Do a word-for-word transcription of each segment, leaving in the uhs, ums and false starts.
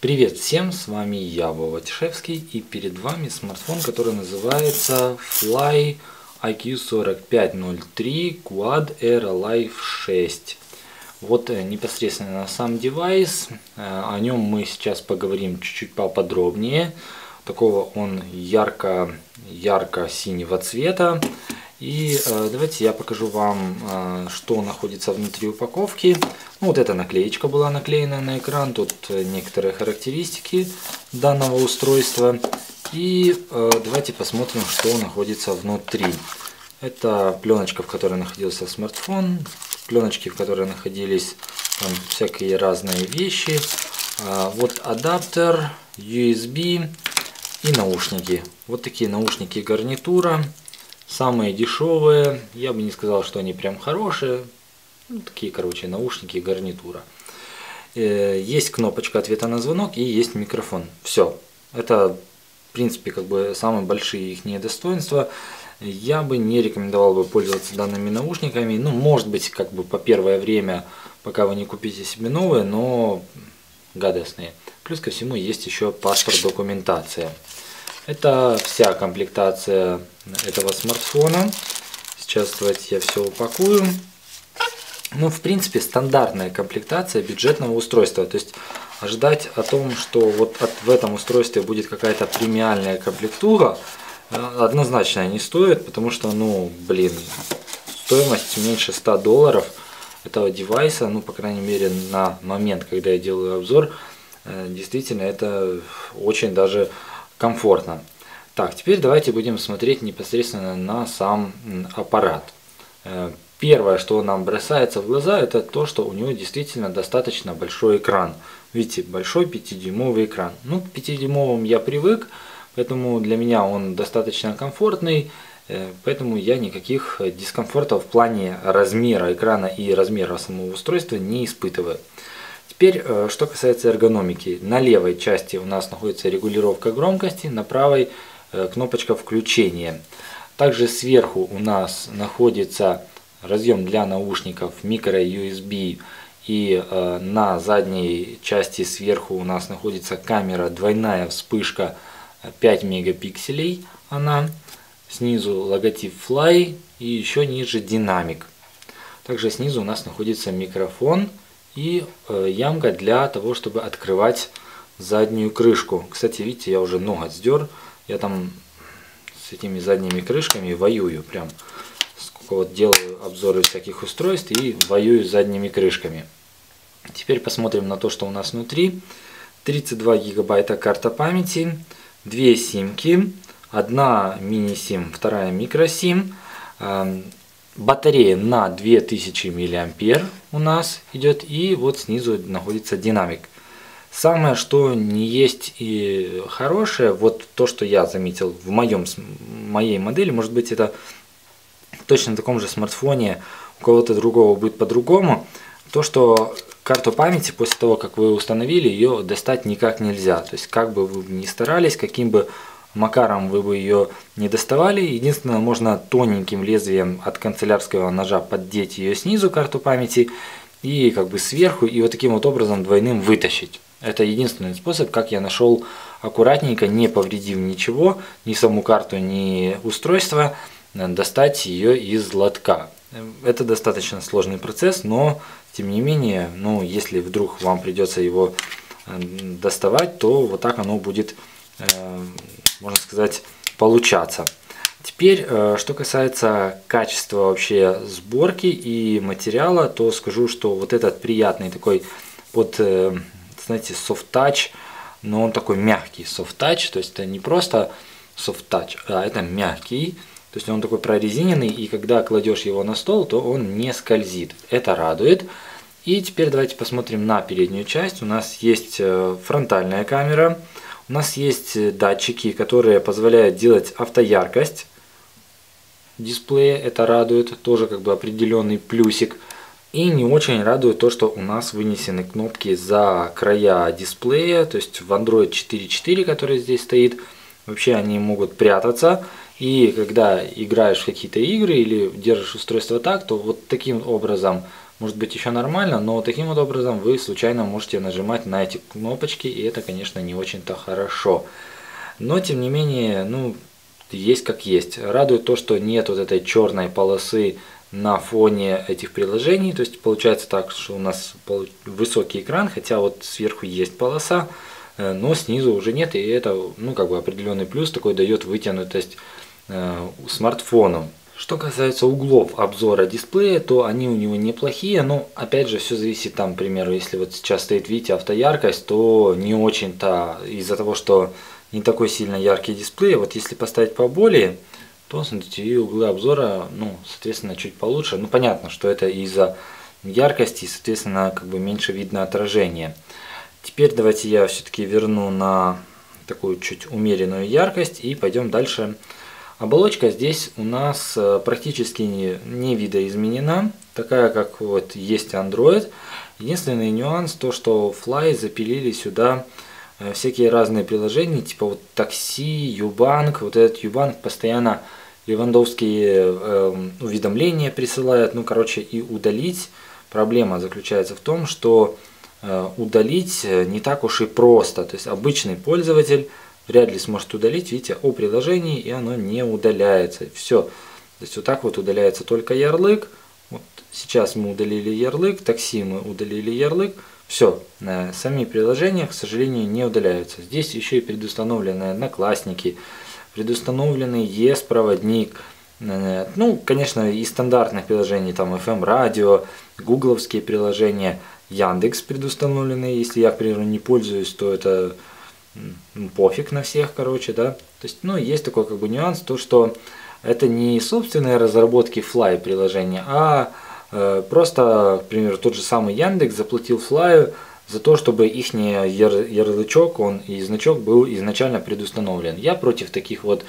Привет всем, с вами я, Воватишевский, и перед вами смартфон, который называется Fly ай кью четыре пять ноль три Quad Aero Life шесть. Вот непосредственно сам девайс, о нем мы сейчас поговорим чуть-чуть поподробнее. Такого он ярко-ярко-синего цвета. И давайте я покажу вам, что находится внутри упаковки. Ну, вот эта наклеечка была наклеена на экран. Тут некоторые характеристики данного устройства. И давайте посмотрим, что находится внутри. Это пленочка, в которой находился смартфон. Пленочки, в которой находились там всякие разные вещи. Вот адаптер, ю эс би и наушники. Вот такие наушники гарнитура. Самые дешевые, я бы не сказал, что они прям хорошие, ну, такие, короче, наушники, гарнитура. Есть кнопочка ответа на звонок и есть микрофон. Все, это, в принципе, как бы самые большие их недостоинства. Я бы не рекомендовал бы пользоваться данными наушниками, ну, может быть, как бы по первое время, пока вы не купите себе новые, но гадостные. Плюс ко всему есть еще паспорт, документация. Это вся комплектация этого смартфона. Сейчас давайте я все упакую. Ну, в принципе, стандартная комплектация бюджетного устройства. То есть ожидать о том, что вот от, в этом устройстве будет какая-то премиальная комплектура, однозначно не стоит, потому что, ну, блин, стоимость меньше ста долларов этого девайса, ну, по крайней мере, на момент, когда я делаю обзор, действительно, это очень даже комфортно. Так, теперь давайте будем смотреть непосредственно на сам аппарат. Первое, что нам бросается в глаза, это то, что у него действительно достаточно большой экран. Видите, большой пятидюймовый экран. Ну, к пятидюймовым я привык, поэтому для меня он достаточно комфортный, поэтому я никаких дискомфортов в плане размера экрана и размера самого устройства не испытываю. Теперь, что касается эргономики. На левой части у нас находится регулировка громкости, на правой кнопочка включения. Также сверху у нас находится разъем для наушников микро ю эс би, и на задней части сверху у нас находится камера, двойная вспышка пять мегапикселей. Она снизу логотип Fly и еще ниже динамик. Также снизу у нас находится микрофон и ямка для того, чтобы открывать заднюю крышку. Кстати, видите, я уже ноготь сдер. Я там с этими задними крышками воюю. Прям сколько вот делаю обзоры всяких устройств и воюю с задними крышками. Теперь посмотрим на то, что у нас внутри. тридцать два гигабайта карта памяти, две симки, одна мини-сим, вторая микросим. Батарея на две тысячи миллиампер у нас идет, и вот снизу находится динамик. Самое, что не есть и хорошее, вот то, что я заметил в моем, моей модели, может быть, это точно в таком же смартфоне у кого-то другого будет по-другому, то, что карту памяти после того, как вы установили, ее достать никак нельзя. То есть, как бы вы ни старались, каким бы макаром вы бы ее не доставали. Единственное, можно тоненьким лезвием от канцелярского ножа поддеть ее снизу, карту памяти, и как бы сверху, и вот таким вот образом двойным вытащить. Это единственный способ, как я нашел аккуратненько, не повредив ничего, ни саму карту, ни устройство, достать ее из лотка. Это достаточно сложный процесс, но тем не менее, ну, если вдруг вам придется его доставать, то вот так оно будет, можно сказать, получаться. Теперь, что касается качества вообще сборки и материала, то скажу, что вот этот приятный такой под, знаете, софт-тач, но он такой мягкий софт-тач, то есть это не просто софт-тач, а это мягкий, то есть он такой прорезиненный, и когда кладешь его на стол, то он не скользит, это радует. И теперь давайте посмотрим на переднюю часть. У нас есть фронтальная камера. У нас есть датчики, которые позволяют делать автояркость дисплея, это радует, тоже как бы определенный плюсик. И не очень радует то, что у нас вынесены кнопки за края дисплея, то есть в андроид четыре точка четыре, который здесь стоит, вообще они могут прятаться. И когда играешь в какие-то игры или держишь устройство так, то вот таким образом может быть еще нормально, но таким вот образом вы случайно можете нажимать на эти кнопочки, и это, конечно, не очень-то хорошо. Но, тем не менее, ну, есть как есть. Радует то, что нет вот этой черной полосы на фоне этих приложений. То есть получается так, что у нас высокий экран, хотя вот сверху есть полоса, но снизу уже нет, и это, ну, как бы определенный плюс такой дает вытянутость э, смартфону. Что касается углов обзора дисплея, то они у него неплохие, но опять же все зависит там, к примеру, если вот сейчас стоит, видите, автояркость, то не очень-то из-за того, что не такой сильно яркий дисплей. Вот если поставить поболее, то, смотрите, и углы обзора, ну, соответственно, чуть получше. Ну, понятно, что это из-за яркости, соответственно, как бы меньше видно отражение. Теперь давайте я все-таки верну на такую чуть умеренную яркость и пойдем дальше. Оболочка здесь у нас практически не, не видоизменена, такая как вот есть Android. Единственный нюанс то, что Fly запилили сюда всякие разные приложения, типа вот такси, U-Bank. Вот этот U-Bank постоянно левандовские э, уведомления присылает. Ну, короче, и удалить. Проблема заключается в том, что удалить не так уж и просто. То есть обычный пользователь вряд ли сможет удалить. Видите, о приложении, и оно не удаляется. Все. То есть вот так вот удаляется только ярлык. Вот сейчас мы удалили ярлык, такси мы удалили ярлык. Все. Сами приложения, к сожалению, не удаляются. Здесь еще и предустановлены Одноклассники, предустановленный и эс-проводник. Ну, конечно, и стандартных приложений, там эф эм-радио, гугловские приложения, Яндекс предустановленный. Если я, к примеру, не пользуюсь, то это пофиг на всех, короче, да. То есть, ну, есть такой как бы нюанс, то что это не собственные разработки Fly приложения, а э, просто, к примеру, тот же самый Яндекс заплатил Fly за то, чтобы их яр ярлычок, он и значок был изначально предустановлен. Я против таких вот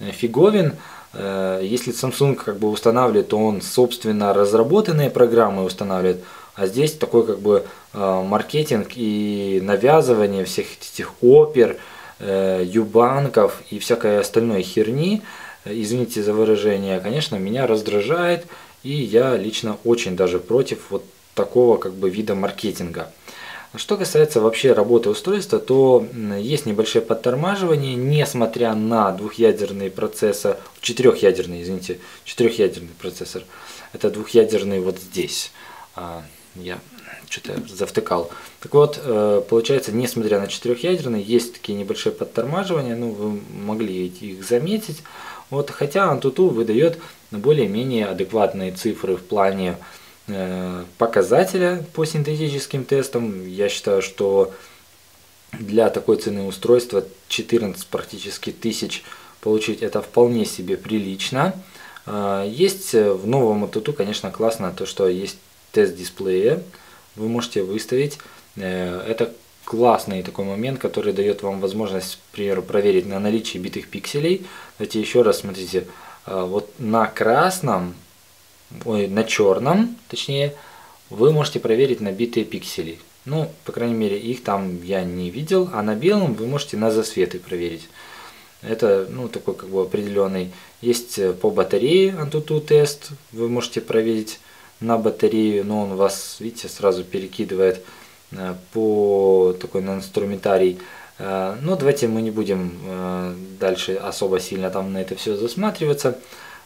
фиговин. Э, если Samsung как бы устанавливает, то он собственно разработанные программы устанавливает. А здесь такой как бы э, маркетинг и навязывание всех этих опер, э, юбанков и всякой остальной херни, э, извините за выражение, конечно, меня раздражает. И я лично очень даже против вот такого как бы вида маркетинга. Что касается вообще работы устройства, то есть небольшое подтормаживание, несмотря на двухъядерный процессор, четырехъядерный, извините, четырехъядерный процессор. Это двухъядерный вот здесь. Я что-то завтыкал. Так вот, получается, несмотря на четырехъядерные, есть такие небольшие подтормаживания, ну, вы могли их заметить. Вот, хотя Antutu выдает более-менее адекватные цифры в плане э, показателя по синтетическим тестам. Я считаю, что для такой цены устройства четырнадцать практически тысяч получить это вполне себе прилично. Э, есть в новом Antutu, конечно, классно то, что есть тест дисплея, вы можете выставить. Это классный такой момент, который дает вам возможность, к примеру, проверить на наличие битых пикселей. Давайте еще раз смотрите. Вот на красном, ой, на черном, точнее, вы можете проверить на битые пиксели. Ну, по крайней мере, их там я не видел. А на белом вы можете на засветы проверить. Это, ну, такой как бы определенный. Есть по батарее Antutu тест, вы можете проверить на батарею, но он вас, видите, сразу перекидывает по такой на инструментарий. Но давайте мы не будем дальше особо сильно там на это все засматриваться.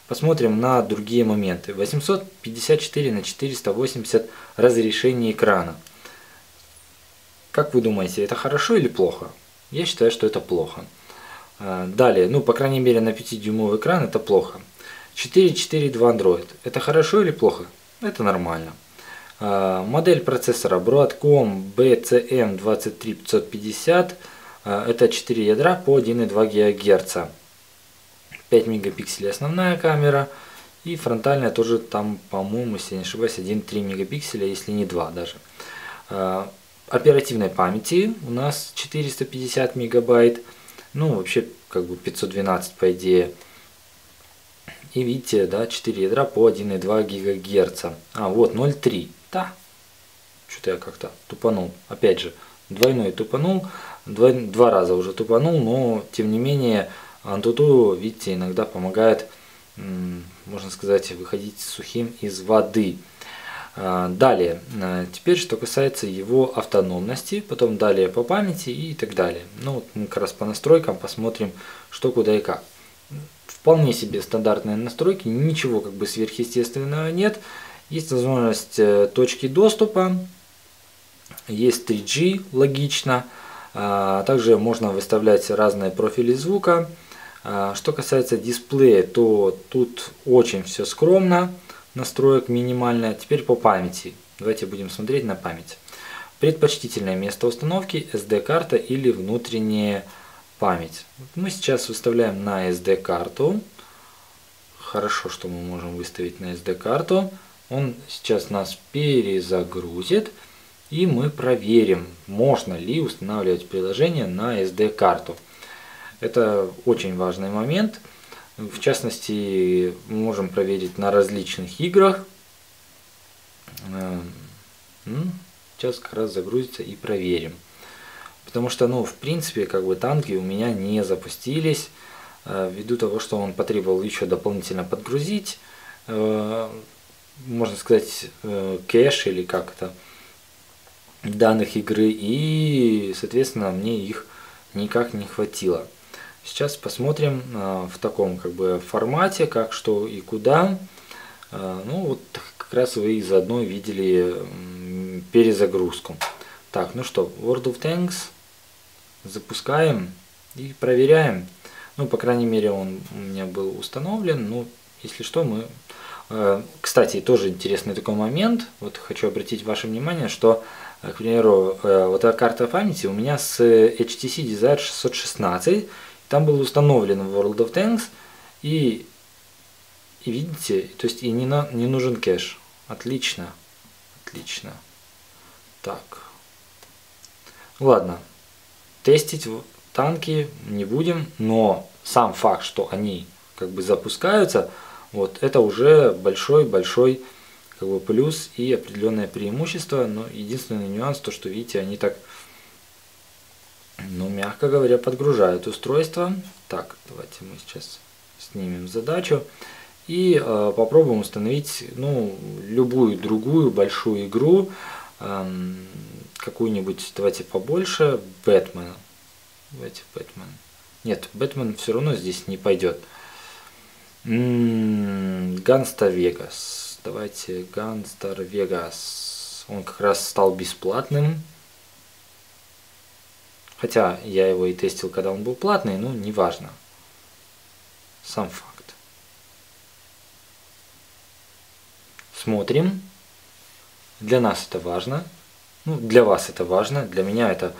Посмотрим на другие моменты. восемьсот пятьдесят четыре на четыреста восемьдесят разрешение экрана. Как вы думаете, это хорошо или плохо? Я считаю, что это плохо. Далее, ну, по крайней мере, на пятидюймовый экран это плохо. четыре четыре два Android. Это хорошо или плохо? Это нормально. Модель процессора Broadcom би си эм двадцать три пятьсот пятьдесят. Это четыре ядра по один и два гигагерца. пять мегапикселей основная камера. И фронтальная тоже там, по-моему, если не ошибаюсь, один и три мегапикселя, если не два даже. Оперативной памяти у нас четыреста пятьдесят мегабайт. Ну, вообще, как бы пятьсот двенадцать по идее. И видите, да, четыре ядра по один и два гигагерца. А, вот ноль и три. Да. Что-то я как-то тупанул. Опять же, двойной тупанул. Два, два раза уже тупанул, но, тем не менее, Antutu, видите, иногда помогает, можно сказать, выходить сухим из воды. Далее, теперь что касается его автономности, потом далее по памяти и так далее. Ну, вот мы как раз по настройкам посмотрим, что, куда и как. Вполне себе стандартные настройки, ничего как бы сверхъестественного нет. Есть возможность точки доступа, есть три джи, логично. Также можно выставлять разные профили звука. Что касается дисплея, то тут очень все скромно. Настроек минимальная. Теперь по памяти. Давайте будем смотреть на память. Предпочтительное место установки эс ди-карта или внутренняя память. Мы сейчас выставляем на эс ди-карту. Хорошо, что мы можем выставить на эс ди-карту. Он сейчас нас перезагрузит. И мы проверим, можно ли устанавливать приложение на эс ди-карту. Это очень важный момент. В частности, мы можем проверить на различных играх. Сейчас как раз загрузится и проверим. Потому что, ну, в принципе, как бы танки у меня не запустились. Ввиду того, что он потребовал еще дополнительно подгрузить, можно сказать, кэш или как-то данных игры. И, соответственно, мне их никак не хватило. Сейчас посмотрим в таком как бы формате, как, что и куда. Ну вот как раз вы и заодно видели перезагрузку. Так, ну что, World of Tanks запускаем и проверяем. Ну, по крайней мере, он у меня был установлен. Ну, если что, мы... Кстати, тоже интересный такой момент. Вот хочу обратить ваше внимание, что, к примеру, вот эта карта памяти у меня с эйч ти си Desire шестьсот шестнадцать. Там был установлен World of Tanks, и, и видите, то есть и не, на, не нужен кэш. Отлично, отлично. Так, ладно, тестить танки не будем, но сам факт, что они как бы запускаются, вот это уже большой-большой как бы плюс и определенное преимущество. Но единственный нюанс, то что видите, они так... Ну, мягко говоря, подгружают устройство. Так, давайте мы сейчас снимем задачу и э, попробуем установить, ну, любую другую большую игру, э, какую-нибудь, давайте побольше, Бэтмена. Давайте Бэтмен. Нет, Бэтмен все равно здесь не пойдет. Gangstar Vegas. Давайте Gangstar Vegas. Он как раз стал бесплатным. Хотя я его и тестил, когда он был платный, но неважно. Сам факт. Смотрим. Для нас это важно. Ну, для вас это важно. Для меня это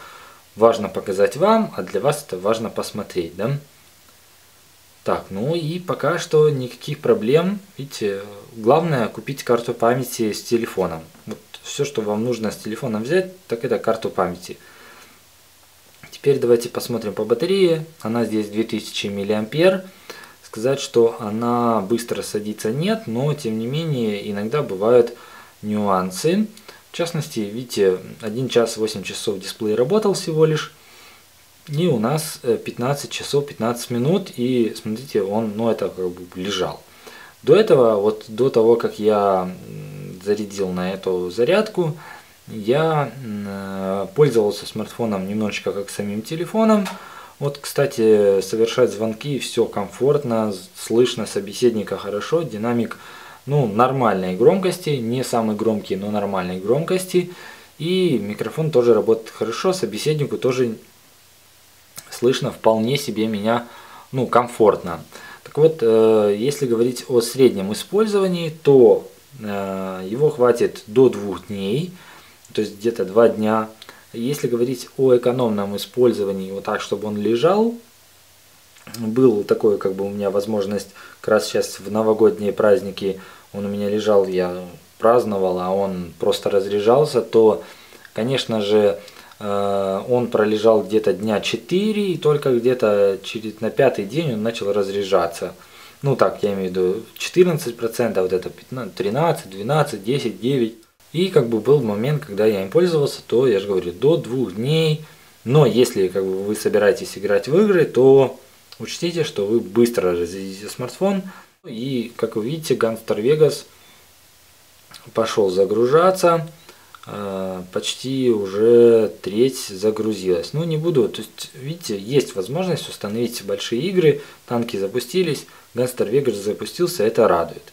важно показать вам, а для вас это важно посмотреть, да? Так, ну и пока что никаких проблем. Видите, главное купить карту памяти с телефоном. Вот все, что вам нужно с телефона взять, так это карту памяти. Теперь давайте посмотрим по батарее. Она здесь две тысячи миллиампер. Сказать, что она быстро садится, нет, но тем не менее иногда бывают нюансы. В частности, видите, один час восемь часов дисплей работал всего лишь. И у нас пятнадцать часов пятнадцать минут. И смотрите, он, ну, это как бы лежал. До этого, вот до того, как я зарядил на эту зарядку, я пользовался смартфоном немножечко как самим телефоном. Вот, кстати, совершать звонки все комфортно, слышно собеседника хорошо, динамик, ну, нормальной громкости, не самый громкий, но нормальной громкости. И микрофон тоже работает хорошо, собеседнику тоже слышно вполне себе меня, ну, комфортно. Так вот, если говорить о среднем использовании, то его хватит до двух дней. То есть где-то два дня. Если говорить о экономном использовании, вот так, чтобы он лежал, был такой, как бы у меня возможность, как раз сейчас в новогодние праздники он у меня лежал, я праздновал, а он просто разряжался, то, конечно же, он пролежал где-то дня четыре, и только где-то на пятый день он начал разряжаться. Ну так, я имею в виду четырнадцать процентов, вот это тринадцать, двенадцать, десять, девять. И как бы был момент, когда я им пользовался, то, я же говорю, до двух дней. Но если как бы вы собираетесь играть в игры, то учтите, что вы быстро разрядите смартфон. И, как вы видите, Gangstar Vegas пошел загружаться, почти уже треть загрузилась. Ну, не буду, то есть, видите, есть возможность установить большие игры, танки запустились, Gangstar Vegas запустился, это радует.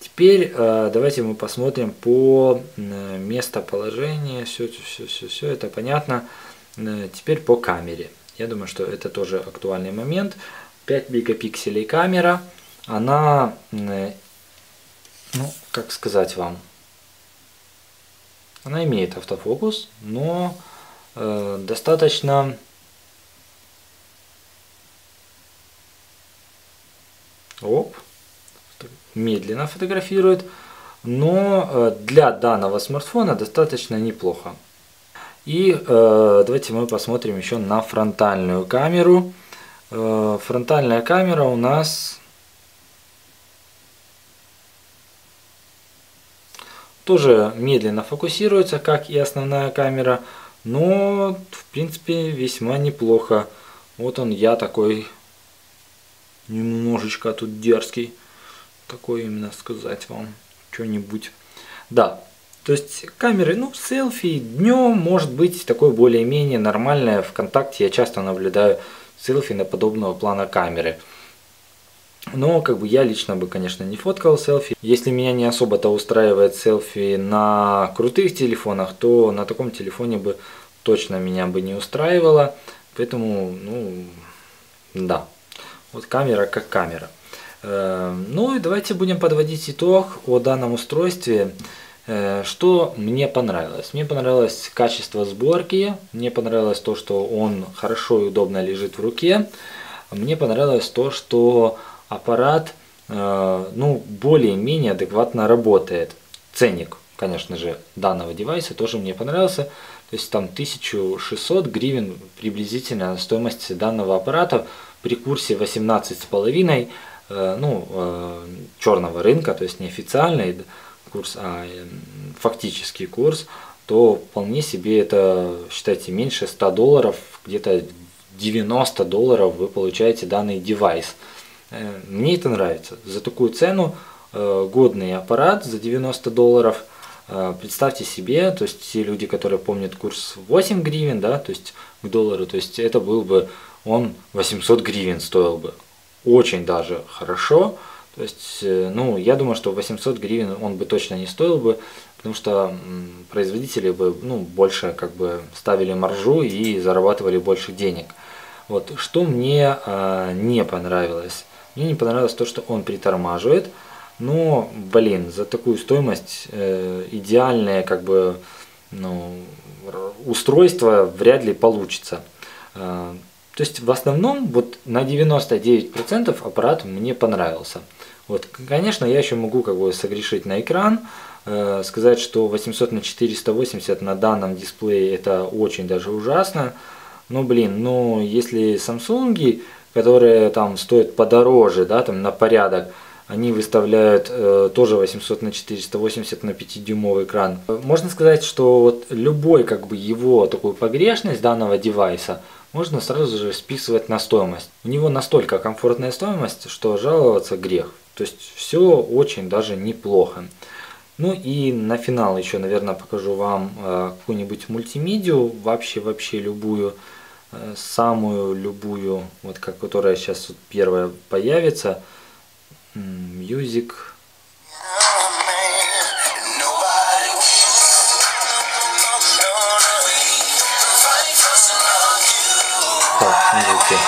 Теперь давайте мы посмотрим по местоположению, все, все, все, все, это понятно. Теперь по камере. Я думаю, что это тоже актуальный момент. пять мегапикселей камера, она, ну, как сказать вам, она имеет автофокус, но э, достаточно оп, медленно фотографирует, но э, для данного смартфона достаточно неплохо. И э, давайте мы посмотрим еще на фронтальную камеру. Э, фронтальная камера у нас тоже медленно фокусируется, как и основная камера, но в принципе весьма неплохо. Вот он, я такой немножечко тут дерзкий, такой именно сказать вам что-нибудь. Да, то есть камеры, ну, селфи днем может быть такое более-менее нормальное. ВКонтакте я часто наблюдаю селфи на подобного плана камеры. Но как бы я лично бы, конечно, не фоткал селфи. Если меня не особо-то устраивает селфи на крутых телефонах, то на таком телефоне бы точно меня бы не устраивало. Поэтому, ну, да. Вот камера как камера. Ну и давайте будем подводить итог о данном устройстве. Что мне понравилось? Мне понравилось качество сборки. Мне понравилось то, что он хорошо и удобно лежит в руке. Мне понравилось то, что аппарат, э, ну, более-менее адекватно работает. Ценник, конечно же, данного девайса тоже мне понравился. То есть там тысяча шестьсот гривен приблизительно стоимость данного аппарата при курсе восемнадцать с половиной, э, ну, э, черного рынка, то есть неофициальный курс, а э, фактический курс, то вполне себе это, считайте, меньше ста долларов, где-то девяносто долларов вы получаете данный девайс. Мне это нравится. За такую цену годный аппарат за девяносто долларов. Представьте себе, то есть те люди, которые помнят курс восемь гривен, да, то есть к доллару, то есть это был бы он восемьсот гривен стоил бы. Очень даже хорошо. То есть, ну, я думаю, что восемьсот гривен он бы точно не стоил бы, потому что производители бы, ну, больше как бы ставили маржу и зарабатывали больше денег. Вот, что мне э, не понравилось. Мне не понравилось то, что он притормаживает. Но, блин, за такую стоимость э, идеальное, как бы, ну, устройство вряд ли получится. Э, то есть, в основном, вот на девяносто девять процентов аппарат мне понравился. Вот, конечно, я еще могу, как бы, согрешить на экран. Э, сказать, что восемьсот на четыреста восемьдесят на данном дисплее это очень даже ужасно. Ну, блин, ну, если Samsung, которые там стоят подороже, да, там на порядок, они выставляют э, тоже восемьсот на четыреста восемьдесят на пятидюймовый экран. Можно сказать, что вот любой, как бы, его такую погрешность данного девайса можно сразу же списывать на стоимость. У него настолько комфортная стоимость, что жаловаться грех. То есть все очень даже неплохо. Ну и на финал еще, наверное, покажу вам э, какую-нибудь мультимедию, вообще-вообще любую, э, самую любую, вот как, которая сейчас вот первая появится. Music. Так, смотрите.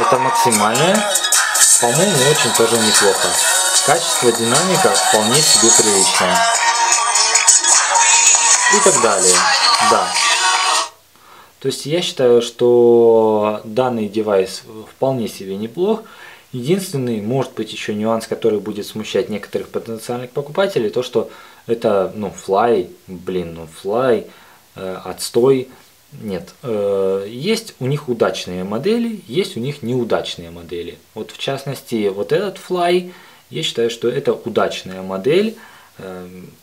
Это максимальное. По-моему, очень тоже неплохо. Качество, динамика вполне себе приличное. И так далее. Да. То есть я считаю, что данный девайс вполне себе неплох. Единственный, может быть, еще нюанс, который будет смущать некоторых потенциальных покупателей, то что это, ну, Fly, блин, ну, Fly, э, отстой. Нет, есть у них удачные модели, есть у них неудачные модели. Вот, в частности, вот этот Fly, я считаю, что это удачная модель,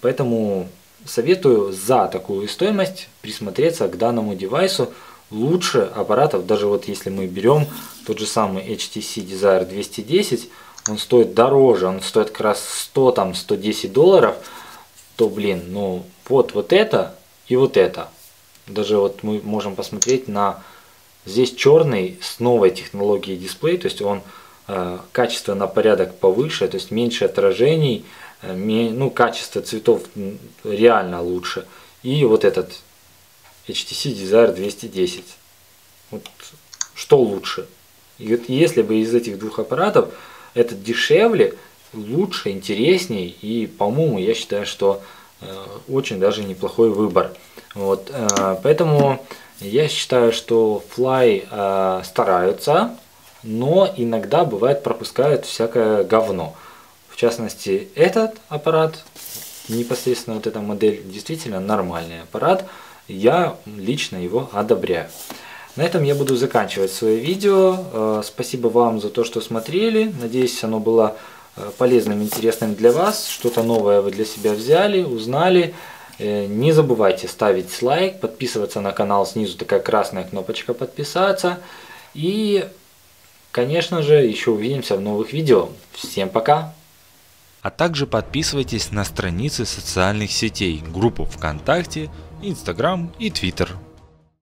поэтому советую за такую стоимость присмотреться к данному девайсу. Лучше аппаратов, даже вот если мы берем тот же самый эйч ти си Desire двести десять, он стоит дороже, он стоит как раз сто, там, сто десять долларов. то, блин, ну вот вот это и вот это. Даже вот мы можем посмотреть на... Здесь черный с новой технологией дисплей, то есть он э, качество на порядок повыше, то есть меньше отражений, э, ми, ну, качество цветов реально лучше. И вот этот эйч ти си Desire двести десять. Вот, что лучше? И вот, если бы из этих двух аппаратов этот дешевле, лучше, интересней, и, по-моему, я считаю, что э, очень даже неплохой выбор. Вот, э, поэтому... Я считаю, что Fly э, стараются, но иногда бывает пропускают всякое говно. В частности, этот аппарат, непосредственно вот эта модель, действительно нормальный аппарат. Я лично его одобряю. На этом я буду заканчивать свое видео. Э, спасибо вам за то, что смотрели. Надеюсь, оно было полезным, интересным для вас. Что-то новое вы для себя взяли, узнали. Не забывайте ставить лайк, подписываться на канал, снизу такая красная кнопочка подписаться. И, конечно же, еще увидимся в новых видео. Всем пока! А также подписывайтесь на страницы социальных сетей, группу ВКонтакте, Инстаграм и Твиттер.